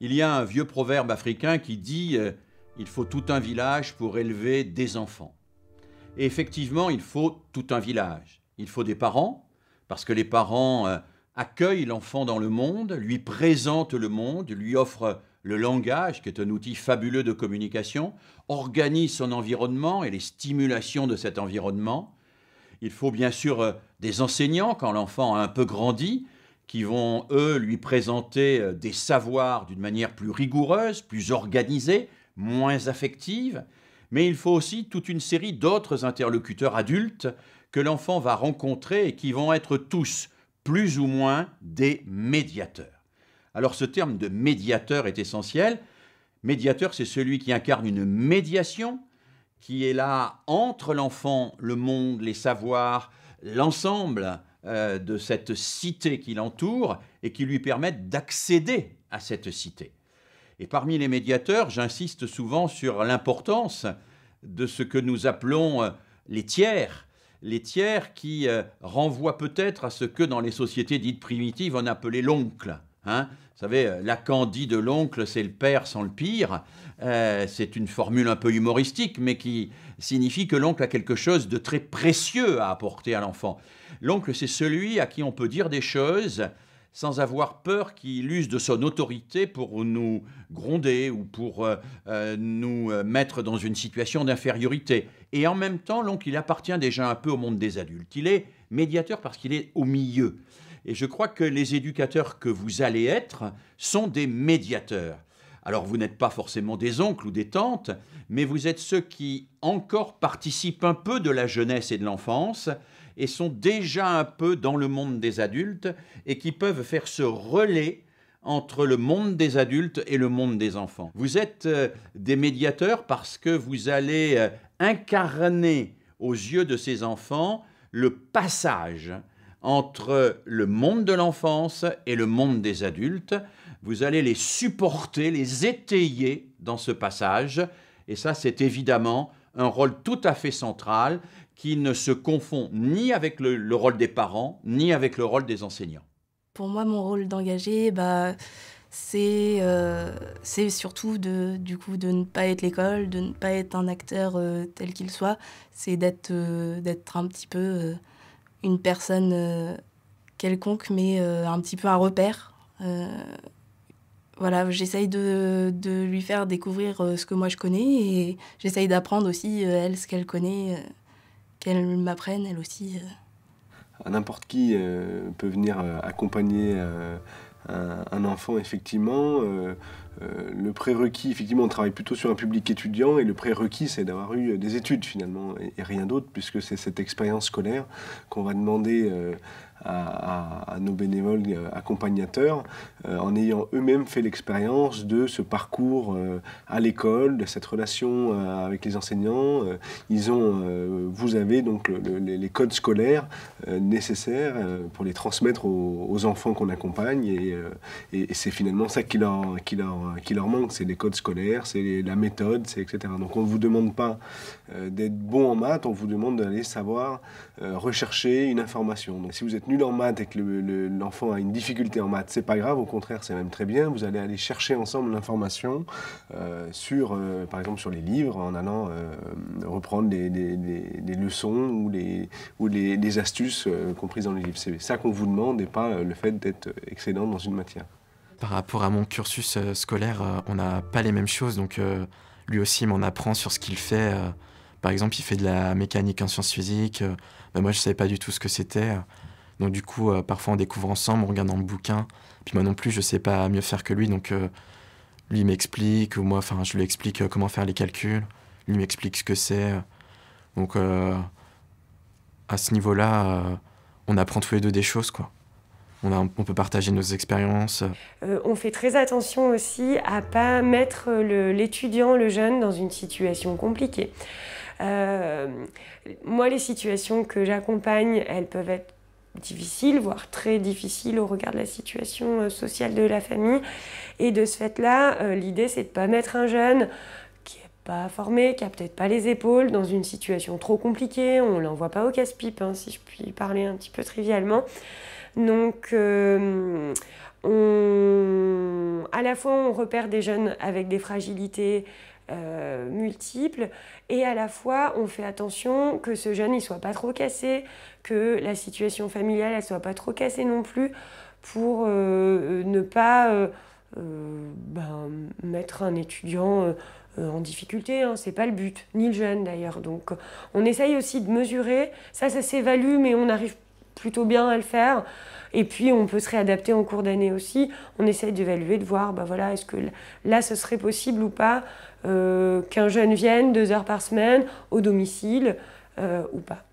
Il y a un vieux proverbe africain qui dit « il faut tout un village pour élever des enfants ». Et effectivement, il faut tout un village. Il faut des parents, parce que les parents accueillent l'enfant dans le monde, lui présentent le monde, lui offrent le langage, qui est un outil fabuleux de communication, organisent son environnement et les stimulations de cet environnement. Il faut bien sûr des enseignants, quand l'enfant a un peu grandi, qui vont, eux, lui présenter des savoirs d'une manière plus rigoureuse, plus organisée, moins affective. Mais il faut aussi toute une série d'autres interlocuteurs adultes que l'enfant va rencontrer et qui vont être tous, plus ou moins, des médiateurs. Alors ce terme de médiateur est essentiel. Médiateur, c'est celui qui incarne une médiation, qui est là entre l'enfant, le monde, les savoirs, l'ensemble de cette cité qui l'entoure et qui lui permettent d'accéder à cette cité. Et parmi les médiateurs, j'insiste souvent sur l'importance de ce que nous appelons les tiers. Les tiers qui renvoient peut-être à ce que dans les sociétés dites primitives, on appelait l'oncle. Hein ? Vous savez, Lacan dit de l'oncle, c'est le père sans le pire. C'est une formule un peu humoristique, mais qui signifie que l'oncle a quelque chose de très précieux à apporter à l'enfant. L'oncle, c'est celui à qui on peut dire des choses sans avoir peur qu'il use de son autorité pour nous gronder ou pour nous mettre dans une situation d'infériorité. Et en même temps, l'oncle, il appartient déjà un peu au monde des adultes. Il est médiateur parce qu'il est au milieu. Et je crois que les éducateurs que vous allez être sont des médiateurs. Alors, vous n'êtes pas forcément des oncles ou des tantes, mais vous êtes ceux qui encore participent un peu de la jeunesse et de l'enfance, et sont déjà un peu dans le monde des adultes et qui peuvent faire ce relais entre le monde des adultes et le monde des enfants. Vous êtes des médiateurs parce que vous allez incarner aux yeux de ces enfants le passage entre le monde de l'enfance et le monde des adultes. Vous allez les supporter, les étayer dans ce passage. Et ça, c'est évidemment un rôle tout à fait central qui ne se confond ni avec le rôle des parents, ni avec le rôle des enseignants. Pour moi, mon rôle d'engagé, c'est surtout de ne pas être l'école, de ne pas être un acteur tel qu'il soit, c'est d'être un petit peu une personne quelconque, mais un petit peu un repère. Voilà, j'essaye de lui faire découvrir ce que moi je connais et j'essaye d'apprendre aussi, elle, ce qu'elle connaît, qu'elle m'apprenne, elle aussi. N'importe qui peut venir accompagner un enfant, effectivement. Le prérequis, effectivement, on travaille plutôt sur un public étudiant, et le prérequis, c'est d'avoir eu des études, finalement, et rien d'autre, puisque c'est cette expérience scolaire qu'on va demander à nos bénévoles accompagnateurs, en ayant eux-mêmes fait l'expérience de ce parcours à l'école, de cette relation avec les enseignants. Vous avez donc les codes scolaires nécessaires pour les transmettre aux enfants qu'on accompagne, et c'est finalement ça qui leur manque, c'est les codes scolaires, c'est la méthode, etc. Donc on ne vous demande pas d'être bon en maths, on vous demande d'aller savoir rechercher une information. Donc si vous êtes nul en maths et que l'enfant a une difficulté en maths, c'est pas grave, au contraire, c'est même très bien. Vous allez aller chercher ensemble l'information par exemple sur les livres, en allant reprendre les leçons ou les astuces comprises dans les livres. C'est ça qu'on vous demande et pas le fait d'être excellent dans une matière. Par rapport à mon cursus scolaire, on n'a pas les mêmes choses, donc lui aussi m'en apprend sur ce qu'il fait. Par exemple, il fait de la mécanique en sciences physiques, moi je ne savais pas du tout ce que c'était. Donc du coup, parfois on découvre ensemble, on regarde dans le bouquin, puis moi non plus je ne sais pas mieux faire que lui, donc lui m'explique, ou moi je lui explique comment faire les calculs, lui m'explique ce que c'est. Donc à ce niveau-là, on apprend tous les deux des choses, quoi. On peut partager nos expériences. On fait très attention aussi à ne pas mettre l'étudiant, le jeune, dans une situation compliquée. Moi, les situations que j'accompagne, elles peuvent être difficiles, voire très difficiles au regard de la situation sociale de la famille. Et de ce fait-là, l'idée, c'est de ne pas mettre un jeune pas formé, qui a peut-être pas les épaules, dans une situation trop compliquée, on l'envoie pas au casse-pipe, hein, si je puis parler un petit peu trivialement. Donc à la fois on repère des jeunes avec des fragilités multiples et à la fois on fait attention que ce jeune ne soit pas trop cassé, que la situation familiale ne soit pas trop cassée non plus pour ne pas mettre un étudiant en difficulté, hein, c'est pas le but, ni le jeune d'ailleurs. Donc on essaye aussi de mesurer, ça s'évalue mais on arrive plutôt bien à le faire. Et puis on peut se réadapter en cours d'année aussi, on essaye d'évaluer, de voir, bah voilà, est-ce que là ce serait possible ou pas qu'un jeune vienne 2 heures par semaine au domicile ou pas.